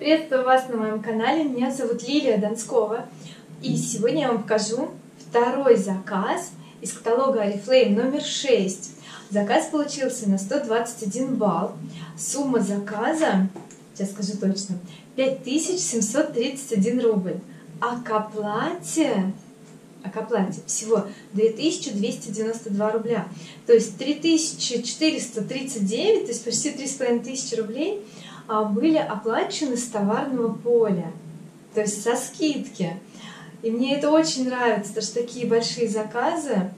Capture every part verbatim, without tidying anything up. Приветствую вас на моем канале, меня зовут Лилия Донскова, и сегодня я вам покажу второй заказ из каталога Oriflame номер шесть. Заказ получился на сто двадцать один балл. Сумма заказа, сейчас скажу точно, пять тысяч семьсот тридцать один рубль, а к оплате... А к оплате всего две тысячи двести девяносто два рубля, то есть три тысячи четыреста тридцать девять, то есть почти три с половиной тысячи рублей были оплачены с товарного поля, то есть со скидки. И мне это очень нравится, потому что такие большие заказы,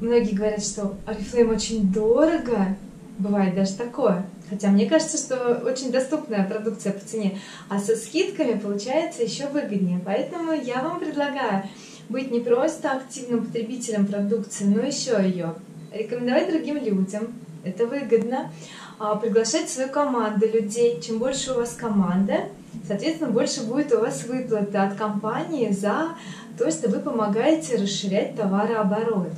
многие говорят, что Oriflame очень дорого, бывает даже такое. Хотя мне кажется, что очень доступная продукция по цене, а со скидками получается еще выгоднее. Поэтому я вам предлагаю быть не просто активным потребителем продукции, но еще ее рекомендовать другим людям. Это выгодно. Приглашать свою команду людей. Чем больше у вас команда, соответственно, больше будет у вас выплата от компании за то, что вы помогаете расширять товарооборот.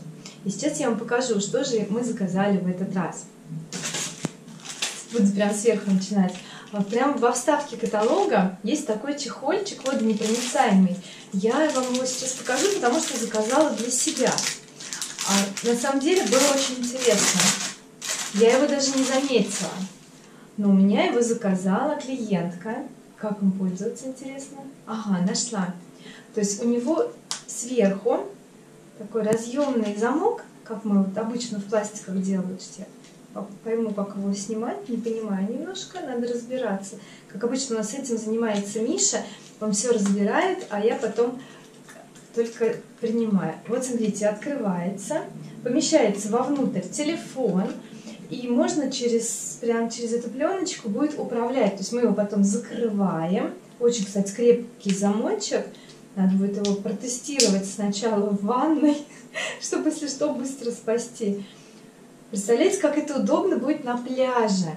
И сейчас я вам покажу, что же мы заказали в этот раз. Буду прям сверху начинать. Прям во вставке каталога есть такой чехольчик водонепроницаемый. Я вам его сейчас покажу, потому что заказала для себя. А на самом деле было очень интересно. Я его даже не заметила. Но у меня его заказала клиентка. Как им пользоваться, интересно? Ага, нашла. То есть у него сверху такой разъемный замок, как мы вот обычно в пластиках делают все. Пойму, как его снимать, не понимаю немножко, надо разбираться. Как обычно у нас этим занимается Миша, он все разбирает, а я потом только принимаю. Вот смотрите, открывается, помещается вовнутрь телефон, и можно через, прям через эту пленочку будет управлять. То есть мы его потом закрываем. Очень, кстати, крепкий замочек. Надо будет его протестировать сначала в ванной, чтобы, если что, быстро спасти. Представляете, как это удобно будет на пляже.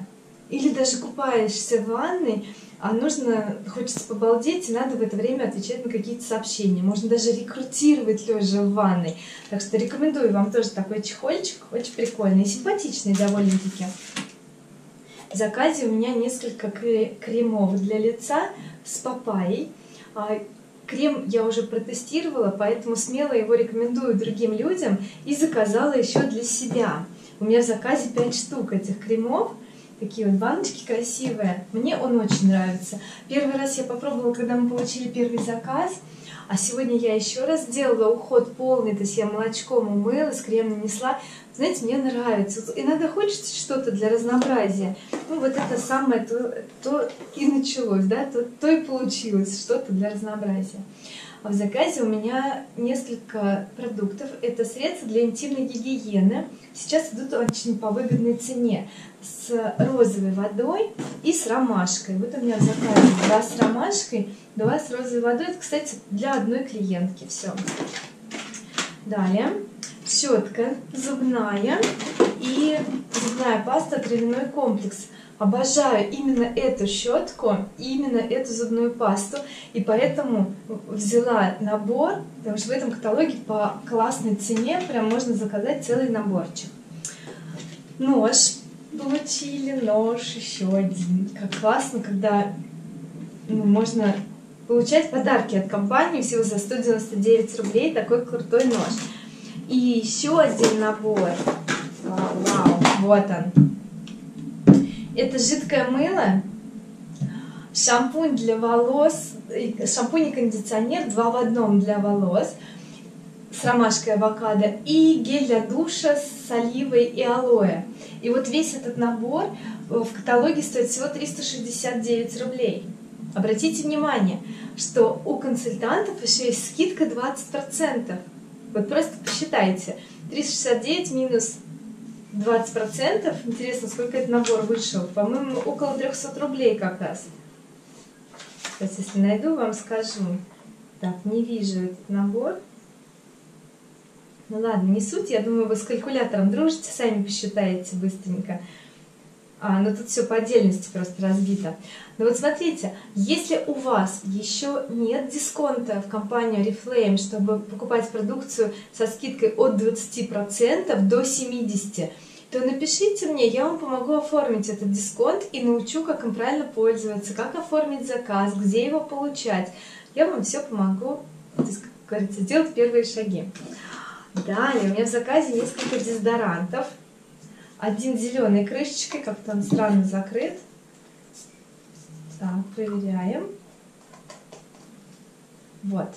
Или даже купаешься в ванной, а нужно, хочется побалдеть, и надо в это время отвечать на какие-то сообщения. Можно даже рекрутировать лежа в ванной. Так что рекомендую вам тоже такой чехольчик. Очень прикольный и симпатичный довольно-таки. В заказе у меня несколько кремов для лица с папайей. Крем я уже протестировала, поэтому смело его рекомендую другим людям и заказала еще для себя. У меня в заказе пять штук этих кремов, такие вот баночки красивые. Мне он очень нравится. Первый раз я попробовала, когда мы получили первый заказ, а сегодня я еще раз сделала уход полный, то есть я молочком умылась, крем нанесла. Знаете, мне нравится. Иногда хочется что-то для разнообразия. Ну вот это самое то, то и началось, да, то, то и получилось, что-то для разнообразия. А в заказе у меня несколько продуктов. Это средства для интимной гигиены. Сейчас идут очень по выгодной цене. С розовой водой и с ромашкой. Вот у меня в заказе два с ромашкой, два с розовой водой. Это, кстати, для одной клиентки. Все. Далее. Щетка зубная и зубная паста «Травяной комплекс». Обожаю именно эту щетку, именно эту зубную пасту, и поэтому взяла набор, потому что в этом каталоге по классной цене прям можно заказать целый наборчик. Нож получили, нож еще один. Как классно, когда ну, можно получать подарки от компании всего за сто девяносто девять рублей, такой крутой нож. И еще один набор. Вау, вот он. Это жидкое мыло, шампунь для волос, шампунь и кондиционер два в одном для волос с ромашкой авокадо и гель для душа с оливой и алоэ. И вот весь этот набор в каталоге стоит всего триста шестьдесят девять рублей. Обратите внимание, что у консультантов еще есть скидка двадцать процентов. Вот просто посчитайте. триста шестьдесят девять минус двадцать процентов. Интересно, сколько этот набор вышел? По-моему, около трёхсот рублей как раз. Сейчас, если найду, вам скажу. Так, не вижу этот набор. Ну ладно, не суть. Я думаю, вы с калькулятором дружите, сами посчитаете быстренько. А, ну тут все по отдельности просто разбито. Но вот смотрите, если у вас еще нет дисконта в компанию Oriflame, чтобы покупать продукцию со скидкой от двадцати процентов до семидесяти процентов, то напишите мне, я вам помогу оформить этот дисконт и научу, как им правильно пользоваться, как оформить заказ, где его получать. Я вам все помогу, как говорится, сделать первые шаги. Далее, у меня в заказе несколько дезодорантов. Один зеленой крышечкой, как-то он странно закрыт. Так, проверяем. Вот.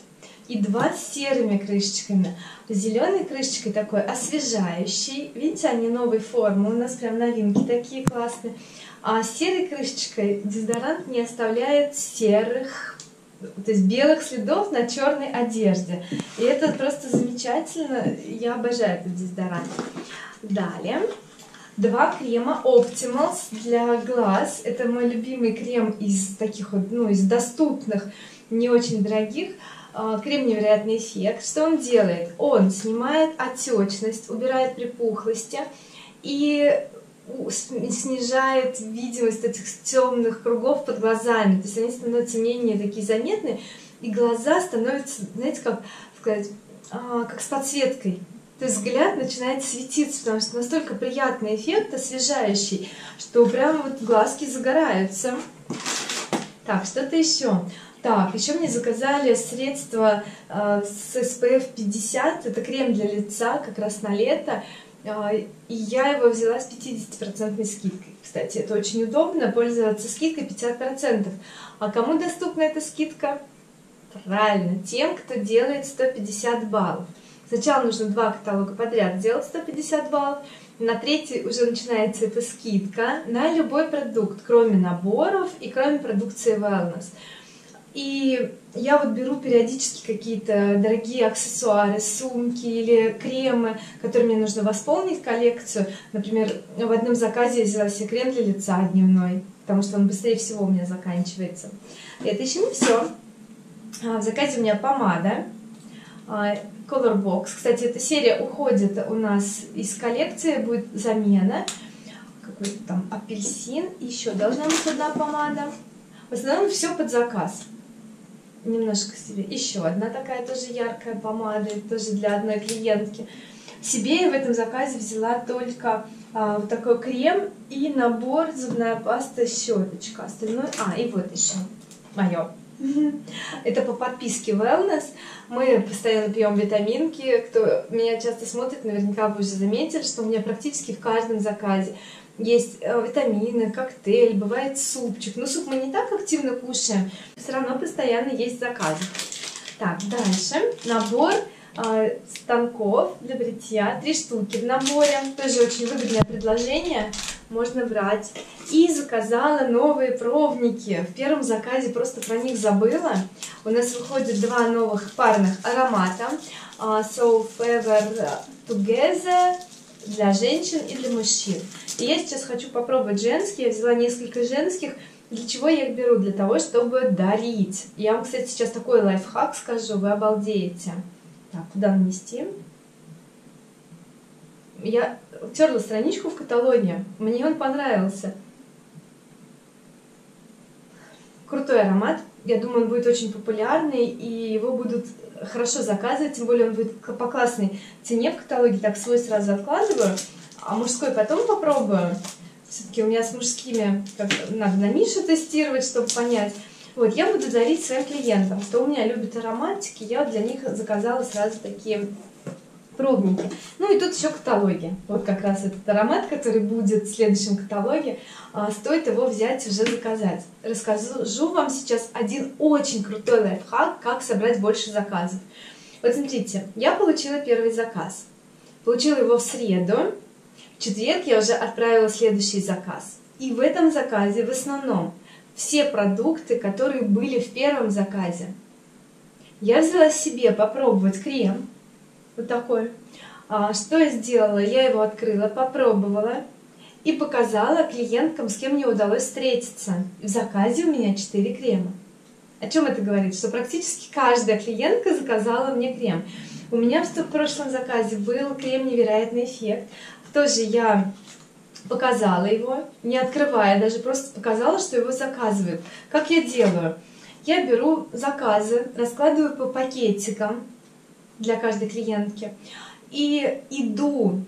И два с серыми крышечками. Зеленой крышечкой такой освежающий. Видите, они новой формы. У нас прям новинки такие классные. А серой крышечкой дезодорант не оставляет серых, то есть белых следов на черной одежде. И это просто замечательно. Я обожаю этот дезодорант. Далее. Два крема Optimals для глаз. Это мой любимый крем из таких вот, ну, из доступных, не очень дорогих. Крем невероятный эффект. Что он делает? Он снимает отечность, убирает припухлости и снижает видимость этих темных кругов под глазами. То есть они становятся менее такие заметные, и глаза становятся, знаете, как сказать, как с подсветкой. То есть взгляд начинает светиться, потому что настолько приятный эффект, освежающий, что прям вот глазки загораются. Так, что-то еще. Так, еще мне заказали средство э, с эс пэ эф пятьдесят, это крем для лица, как раз на лето. Э, и я его взяла с пятидесятипроцентной скидкой. Кстати, это очень удобно, пользоваться скидкой пятьдесят процентов. А кому доступна эта скидка? Правильно, тем, кто делает сто пятьдесят баллов. Сначала нужно два каталога подряд делать сто пятьдесят баллов, на третий уже начинается эта скидка на любой продукт, кроме наборов и кроме продукции Wellness. И я вот беру периодически какие-то дорогие аксессуары, сумки или кремы, которые мне нужно восполнить коллекцию. Например, в одном заказе я взяла себе крем для лица дневной, потому что он быстрее всего у меня заканчивается. И это еще не все. В заказе у меня помада. Колорбокс. Кстати, эта серия уходит у нас из коллекции, будет замена. Какой-то там апельсин. Еще должна быть одна помада. В основном все под заказ. Немножко себе. Еще одна такая тоже яркая помада, тоже для одной клиентки. Себе я в этом заказе взяла только а, вот такой крем и набор зубная паста, щеточка. Остальное... А, и вот еще мое. Это по подписке Wellness. Мы постоянно пьем витаминки. Кто меня часто смотрит, наверняка вы уже заметили, что у меня практически в каждом заказе есть витамины, коктейль, бывает супчик. Но суп мы не так активно кушаем, все равно постоянно есть заказы. Так, дальше набор э, станков для бритья. Три штуки в наборе. Тоже очень выгодное предложение. Можно брать. И заказала новые провники. В первом заказе просто про них забыла. У нас выходит два новых парных аромата. So Favor Together для женщин и для мужчин. И я сейчас хочу попробовать женские. Я взяла несколько женских. Для чего я их беру? Для того, чтобы дарить. Я вам, кстати, сейчас такой лайфхак скажу. Вы обалдеете. Так, куда нанести? Я терла страничку в каталоге, мне он понравился. Крутой аромат, я думаю, он будет очень популярный, и его будут хорошо заказывать, тем более он будет по классной цене в каталоге. Так, свой сразу откладываю, а мужской потом попробую. Все-таки у меня с мужскими надо на Мишу тестировать, чтобы понять. Вот, я буду дарить своим клиентам, кто у меня любит ароматики, я для них заказала сразу такие... пробники. Ну и тут еще каталоги. Вот как раз этот аромат, который будет в следующем каталоге, стоит его взять, уже заказать. Расскажу вам сейчас один очень крутой лайфхак, как собрать больше заказов. Вот смотрите, я получила первый заказ. Получила его в среду. В четверг я уже отправила следующий заказ. И в этом заказе в основном все продукты, которые были в первом заказе. Я взяла себе попробовать крем. Вот такой. А, что я сделала? Я его открыла, попробовала и показала клиенткам, с кем мне удалось встретиться. И в заказе у меня четыре крема. О чем это говорит? Что практически каждая клиентка заказала мне крем. У меня в прошлом заказе был крем «Невероятный эффект». Тоже я показала его, не открывая, даже просто показала, что его заказывают. Как я делаю? Я беру заказы, раскладываю по пакетикам для каждой клиентки. И иду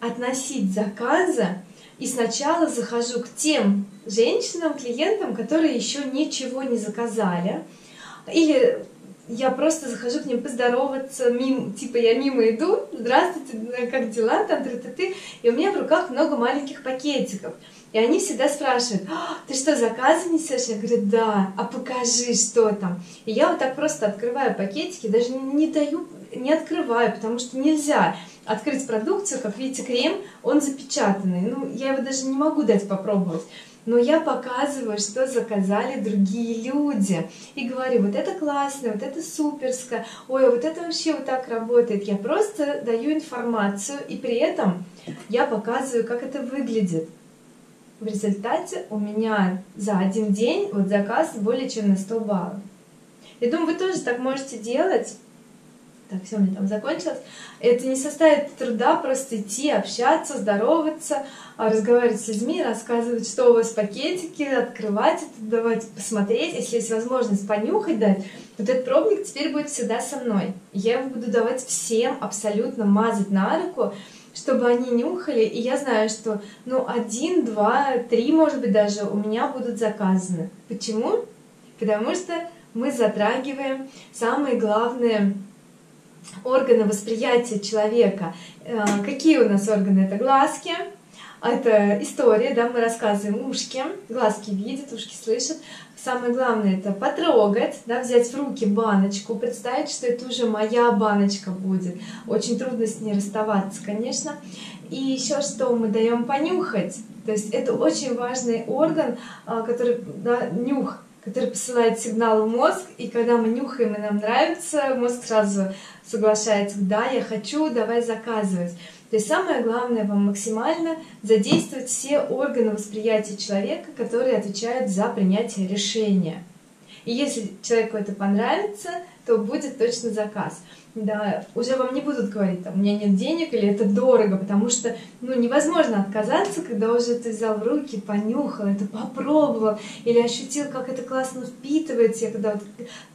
относить заказы, и сначала захожу к тем женщинам, клиентам, которые еще ничего не заказали, или я просто захожу к ним поздороваться, мимо, типа я мимо иду, здравствуйте, как дела, там, ты-ты-ты, и у меня в руках много маленьких пакетиков. И они всегда спрашивают, ты что, заказы несешь? Я говорю, да, а покажи, что там. И я вот так просто открываю пакетики, даже не даю, не открываю, потому что нельзя открыть продукцию, как видите, крем, он запечатанный. Ну, я его даже не могу дать попробовать. Но я показываю, что заказали другие люди. И говорю, вот это классно, вот это суперско, ой, вот это вообще вот так работает. Я просто даю информацию, и при этом я показываю, как это выглядит. В результате у меня за один день вот заказ более чем на сто баллов. Я думаю, вы тоже так можете делать. Так, все, у меня там закончилось. Это не составит труда просто идти, общаться, здороваться, разговаривать с людьми, рассказывать, что у вас в пакетике, открывать это, давать посмотреть. Если есть возможность понюхать, дать, вот этот пробник теперь будет всегда со мной. Я его буду давать всем абсолютно, мазать на руку, чтобы они нюхали, и я знаю, что ну, один, два, три, может быть, даже у меня будут заказаны. Почему? Потому что мы затрагиваем самые главные органы восприятия человека. Какие у нас органы? Это глазки, это история, да, мы рассказываем ушки, глазки видят, ушки слышат. Самое главное это потрогать, да, взять в руки баночку, представить, что это уже моя баночка будет. Очень трудно с ней расставаться, конечно. И еще что мы даем понюхать, то есть это очень важный орган, который, да, нюх, который посылает сигнал в мозг, и когда мы нюхаем и нам нравится, мозг сразу соглашается, да, я хочу, давай заказывать. То есть самое главное вам максимально задействовать все органы восприятия человека, которые отвечают за принятие решения. И если человеку это понравится, то будет точно заказ. Да, уже вам не будут говорить, там, у меня нет денег или это дорого, потому что ну, невозможно отказаться, когда уже ты взял в руки, понюхал, это попробовал, или ощутил, как это классно впитывается. Я, когда вот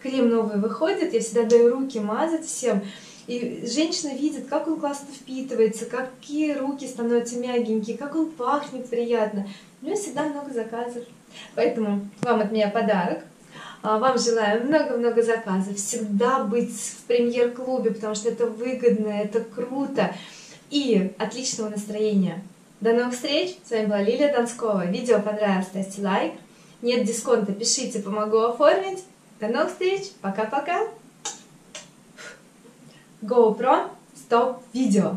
крем новый выходит, я всегда даю руки мазать всем. И женщина видит, как он классно впитывается, какие руки становятся мягенькие, как он пахнет приятно. У меня всегда много заказов. Поэтому вам от меня подарок. Вам желаю много-много заказов. Всегда быть в премьер-клубе, потому что это выгодно, это круто. И отличного настроения. До новых встреч. С вами была Лилия Донскова. Видео понравилось, ставьте лайк. Нет дисконта, пишите, помогу оформить. До новых встреч. Пока-пока. GoPro, стоп, видео.